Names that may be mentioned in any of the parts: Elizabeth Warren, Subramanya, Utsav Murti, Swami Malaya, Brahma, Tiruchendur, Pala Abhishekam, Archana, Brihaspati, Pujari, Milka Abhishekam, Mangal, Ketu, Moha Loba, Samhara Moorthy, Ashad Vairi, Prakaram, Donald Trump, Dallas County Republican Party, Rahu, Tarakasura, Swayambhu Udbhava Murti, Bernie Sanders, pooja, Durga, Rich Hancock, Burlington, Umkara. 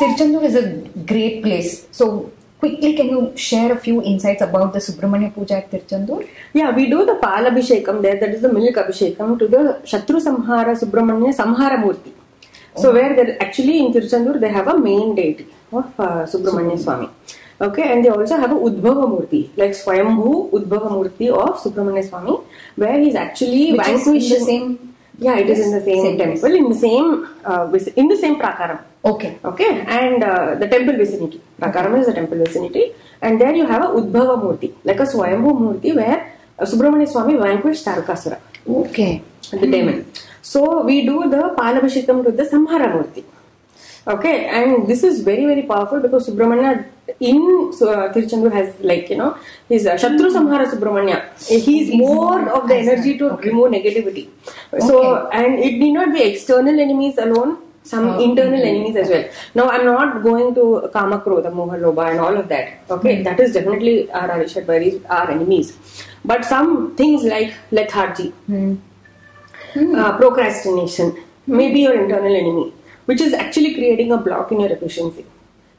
Tiruchendur is a great place. So quickly, can you share a few insights about the Subramanya Puja at Tiruchendur? Yeah, we do the Pala Abhishekam there, that is the Milka Abhishekam, to the Shatru Samhara Subramanya Samhara Murti. Oh. So where they actually in Tiruchendur they have a main deity of Subramanya Swami. Okay, and they also have a Udbhava Murti, like Swayambhu Udbhava Murti of Subramanya Swami, where he is actually vanquishing the same. Yeah, it is in the same temple, in the same Prakaram. Okay. Okay, and the temple vicinity. Prakaram is the temple vicinity, and there you have a Udbhava Murti, like a Swayambhu Murti, where Subramanya Swami vanquished Tarakasura. Okay. The demon. So we do the Pala Abhishekam to the Samhara Murti. Okay, and this is very, very powerful because Subramanya in Tiruchendur has, like, you know, his Shatru Samhara Subramanya. He is more of the energy to remove negativity. Okay. So, and it need not be external enemies alone, some internal enemies as well. Now, I'm not going to Kama Krodha, Moha Loba, and all of that. Okay, that is definitely our Ashad Vairi, our enemies. But some things like lethargy, procrastination, may be your internal enemy, which is actually creating a block in your efficiency.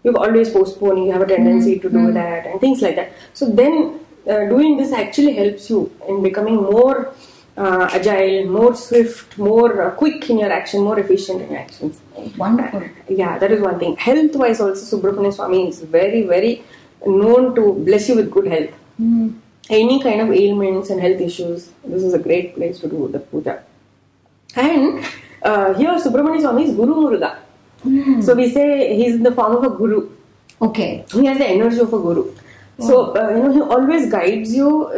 You're always postponing, you have a tendency to do that and things like that. So then doing this actually helps you in becoming more agile, more swift, more quick in your action, more efficient in your actions. Wonderful. Yeah, that is one thing. Health-wise also, Subramanya Swami is very, very known to bless you with good health. Any kind of ailments and health issues, this is a great place to do the puja. And here Subramanya Swami is Guru Muruga. So we say he is in the form of a guru. Okay. He has the energy of a guru. Wow. So, you know, he always guides you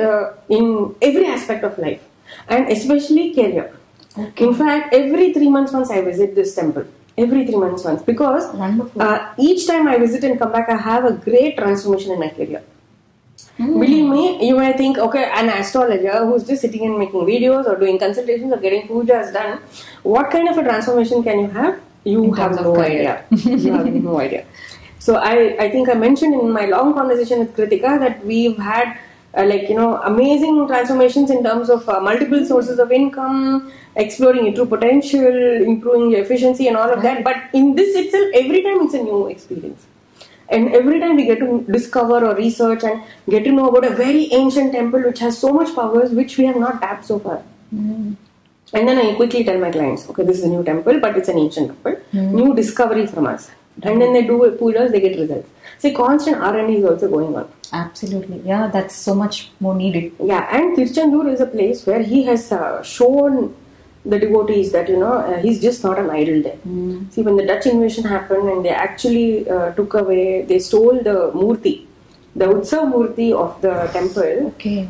in every aspect of life, and especially career. Okay. In fact, every 3 months once I visit this temple. Every 3 months once, because each time I visit and come back, I have a great transformation in my career. Believe me, you may think, okay, an astrologer who's just sitting and making videos or doing consultations or getting pujas done, what kind of a transformation can you have? You have no idea. You have no idea. So I think I mentioned in my long conversation with Kritika that we've had like, you know, amazing transformations in terms of multiple sources of income, exploring your true potential, improving your efficiency and all of that. But in this itself, every time it's a new experience. And every time we get to discover or research and get to know about a very ancient temple which has so much powers which we have not tapped so far. And then I quickly tell my clients, okay, this is a new temple, but it's an ancient temple. New discovery from us. And then they do pujas, they get results. See, constant R&D is also going on. Absolutely. Yeah, that's so much more needed. Yeah, and Tiruchendur is a place where he has shown the devotees that, you know, he's just not an idol there. See, when the Dutch invasion happened and they actually took away, they stole the Murti, the Utsav Murti of the temple. Okay.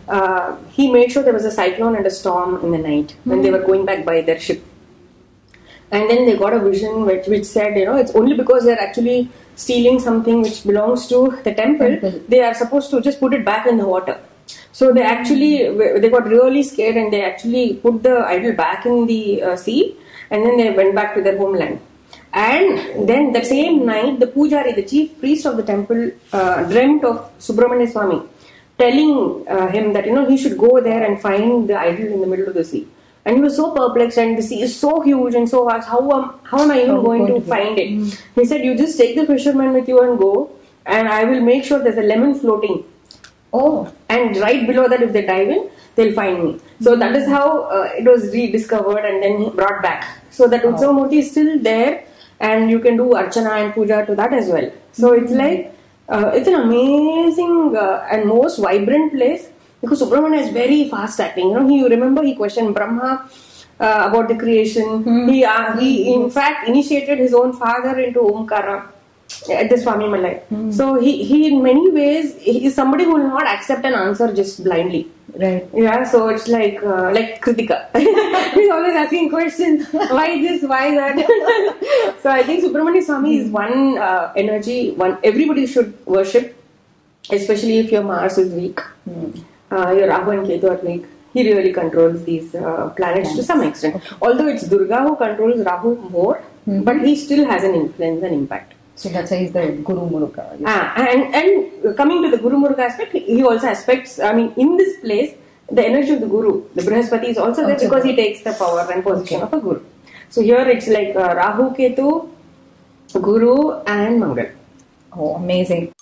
He made sure there was a cyclone and a storm in the night when they were going back by their ship. And then they got a vision which said, you know, it's only because they're actually stealing something which belongs to the temple, they are supposed to just put it back in the water. So they actually, they got really scared and they actually put the idol back in the sea, and then they went back to their homeland. And then the same night, the Pujari, the chief priest of the temple, dreamt of Subramanya Swami, telling him that, you know, he should go there and find the idol in the middle of the sea. And he was so perplexed, and the sea is so huge and so vast, how am I even going to find it? He said, you just take the fisherman with you and go, and I will make sure there's a lemon floating. Oh. And right below that, if they dive in, they'll find me. So that is how it was rediscovered and then brought back. So that Utsav Murti is still there. And you can do Archana and Puja to that as well. So it's like, it's an amazing and most vibrant place because Subramanya is very fast acting. You know, you remember he questioned Brahma about the creation. He in fact initiated his own father into Umkara at the Swami Malaya. So he in many ways is somebody who will not accept an answer just blindly. Right. Yeah, so it's like Kritika. He's always asking questions. Why this? Why that? So I think Subramanya Swami is one energy, one everybody should worship, especially if your Mars is weak, your Rahu and Ketu are weak. He really controls these planets to some extent. Okay. Although it's Durga who controls Rahu more, but he still has an influence and impact. So that's why he's the Guru Muruga. And coming to the Guru Muruga aspect, he also aspects, I mean, in this place, the energy of the Guru, the Brihaspati is also there because he takes the power and position of a Guru. So here it's like Rahu, Ketu, Guru and Mangal. Oh, amazing.